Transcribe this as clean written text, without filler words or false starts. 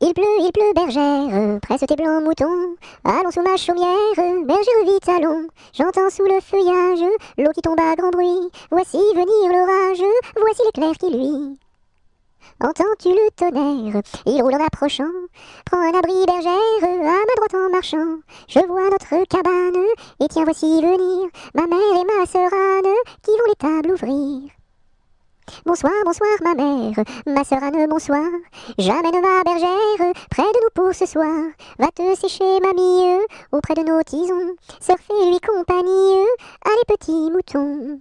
Il pleut, bergère, presse tes blancs moutons, allons sous ma chaumière, bergère vite allons, j'entends sous le feuillage, l'eau qui tombe à grand bruit, voici venir l'orage, voici l'éclair qui luit. Entends-tu le tonnerre? Il roule en approchant. Prends un abri, bergère, à ma droite en marchant. Je vois notre cabane, et tiens, voici venir ma mère et ma sœur Anne, qui vont les tables ouvrir. Bonsoir, bonsoir, ma mère, ma sœur Anne, bonsoir. J'amène ma bergère près de nous pour ce soir. Va te sécher, mamie, auprès de nos tisons. Surfer, lui, compagnie, à les petits moutons.